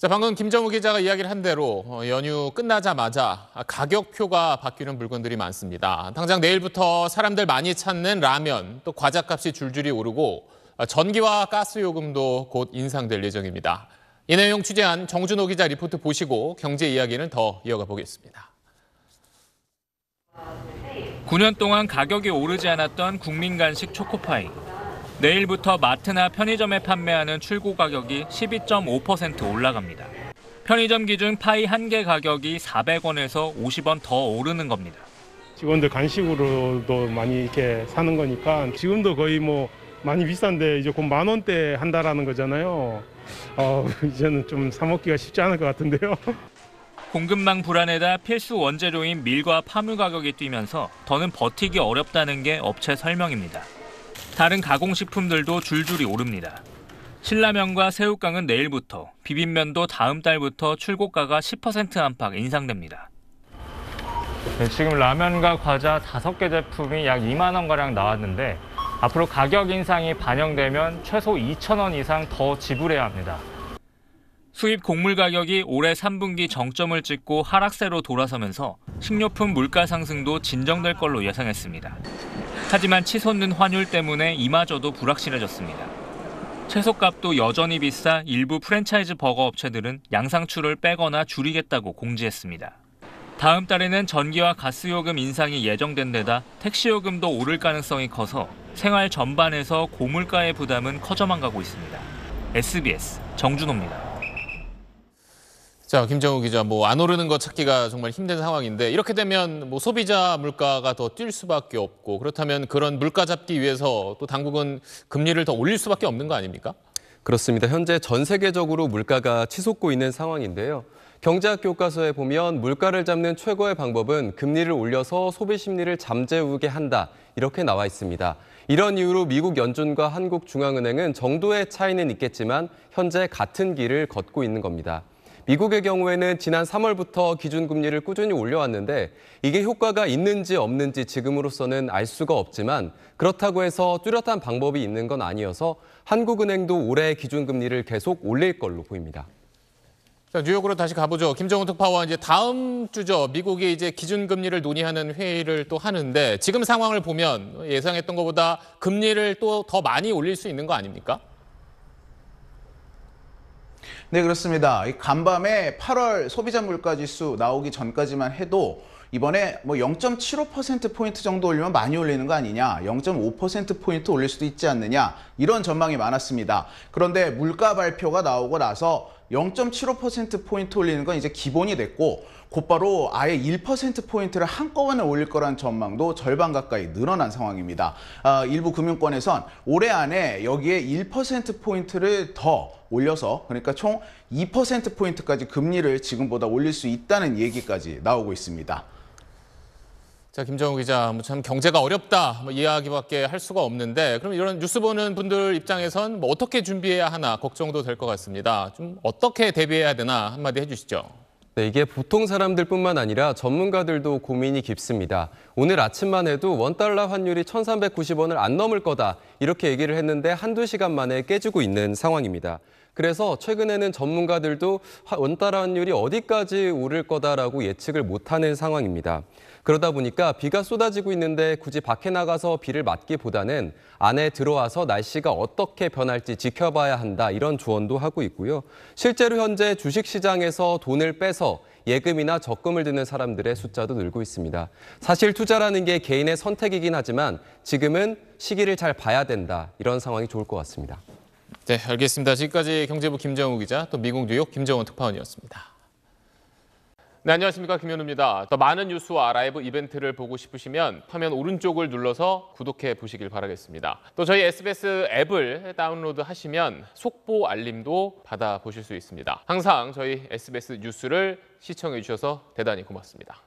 자, 방금 김정우 기자가 이야기를 한 대로 연휴 끝나자마자 가격표가 바뀌는 물건들이 많습니다. 당장 내일부터 사람들 많이 찾는 라면, 또 과자값이 줄줄이 오르고 전기와 가스 요금도 곧 인상될 예정입니다. 이 내용 취재한 정준호 기자 리포트 보시고 경제 이야기는 더 이어가 보겠습니다. 9년 동안 가격이 오르지 않았던 국민 간식 초코파이. 내일부터 마트나 편의점에 판매하는 출고 가격이 12.5% 올라갑니다. 편의점 기준 파이 한 개 가격이 400원에서 50원 더 오르는 겁니다. 직원들 간식으로도 많이 이렇게 사는 거니까 지금도 거의 뭐 많이 비싼데 이제 곧 10,000원대 한다라는 거잖아요. 이제는 좀 사 먹기가 쉽지 않을 것 같은데요. 공급망 불안에다 필수 원재료인 밀과 파물 가격이 뛰면서 더는 버티기 어렵다는 게 업체 설명입니다. 다른 가공식품들도 줄줄이 오릅니다. 신라면과 새우깡은 내일부터, 비빔면도 다음 달부터 출고가가 10% 안팎 인상됩니다. 네, 지금 라면과 과자 5개 제품이 약 20,000원가량 나왔는데 앞으로 가격 인상이 반영되면 최소 2,000원 이상 더 지불해야 합니다. 수입 곡물 가격이 올해 3분기 정점을 찍고 하락세로 돌아서면서 식료품 물가 상승도 진정될 걸로 예상했습니다. 하지만 치솟는 환율 때문에 이마저도 불확실해졌습니다. 채소값도 여전히 비싸 일부 프랜차이즈 버거 업체들은 양상추를 빼거나 줄이겠다고 공지했습니다. 다음 달에는 전기와 가스 요금 인상이 예정된 데다 택시 요금도 오를 가능성이 커서 생활 전반에서 고물가의 부담은 커져만 가고 있습니다. SBS 정준호입니다. 자, 김정우 기자, 안 오르는 거 찾기가 정말 힘든 상황인데 이렇게 되면 소비자 물가가 더 뛸 수밖에 없고 그렇다면 그런 물가 잡기 위해서 또 당국은 금리를 더 올릴 수밖에 없는 거 아닙니까? 그렇습니다. 현재 전 세계적으로 물가가 치솟고 있는 상황인데요. 경제학 교과서에 보면 물가를 잡는 최고의 방법은 금리를 올려서 소비 심리를 잠재우게 한다, 이렇게 나와 있습니다. 이런 이유로 미국 연준과 한국 중앙은행은 정도의 차이는 있겠지만 현재 같은 길을 걷고 있는 겁니다. 미국의 경우에는 지난 3월부터 기준금리를 꾸준히 올려왔는데 이게 효과가 있는지 없는지 지금으로서는 알 수가 없지만 그렇다고 해서 뚜렷한 방법이 있는 건 아니어서 한국은행도 올해 기준금리를 계속 올릴 걸로 보입니다. 자, 뉴욕으로 다시 가보죠. 김정은 특파원, 이제 다음 주죠. 미국이 이제 기준금리를 논의하는 회의를 또 하는데 지금 상황을 보면 예상했던 것보다 금리를 또 더 많이 올릴 수 있는 거 아닙니까? 네, 그렇습니다. 간밤에 8월 소비자 물가지수 나오기 전까지만 해도 이번에 0.75%포인트 정도 올리면 많이 올리는 거 아니냐, 0.5%포인트 올릴 수도 있지 않느냐, 이런 전망이 많았습니다. 그런데 물가 발표가 나오고 나서 0.75%포인트 올리는 건 이제 기본이 됐고 곧바로 아예 1%포인트를 한꺼번에 올릴 거란 전망도 절반 가까이 늘어난 상황입니다. 일부 금융권에선 올해 안에 여기에 1%포인트를 더 올려서 그러니까 총 2%포인트까지 금리를 지금보다 올릴 수 있다는 얘기까지 나오고 있습니다. 자, 김정우 기자, 참 경제가 어렵다 이야기밖에 할 수가 없는데 그럼 이런 뉴스 보는 분들 입장에선 어떻게 준비해야 하나 걱정도 될 것 같습니다. 좀 어떻게 대비해야 되나 한마디 해주시죠. 네, 이게 보통 사람들뿐만 아니라 전문가들도 고민이 깊습니다. 오늘 아침만 해도 원달러 환율이 1,390원을 안 넘을 거다 이렇게 얘기를 했는데 한두 시간 만에 깨지고 있는 상황입니다. 그래서 최근에는 전문가들도 원달러 환율이 어디까지 오를 거다라고 예측을 못하는 상황입니다. 그러다 보니까 비가 쏟아지고 있는데 굳이 밖에 나가서 비를 맞기보다는 안에 들어와서 날씨가 어떻게 변할지 지켜봐야 한다 이런 조언도 하고 있고요. 실제로 현재 주식시장에서 돈을 빼서 예금이나 적금을 드는 사람들의 숫자도 늘고 있습니다. 사실 투자라는 게 개인의 선택이긴 하지만 지금은 시기를 잘 봐야 된다 이런 상황이 좋을 것 같습니다. 네, 알겠습니다. 지금까지 경제부 김정우 기자, 또 미국 뉴욕 김정은 특파원이었습니다. 네, 안녕하십니까, 김현우입니다. 더 많은 뉴스와 라이브 이벤트를 보고 싶으시면 화면 오른쪽을 눌러서 구독해 보시길 바라겠습니다. 또 저희 SBS 앱을 다운로드하시면 속보 알림도 받아보실 수 있습니다. 항상 저희 SBS 뉴스를 시청해 주셔서 대단히 고맙습니다.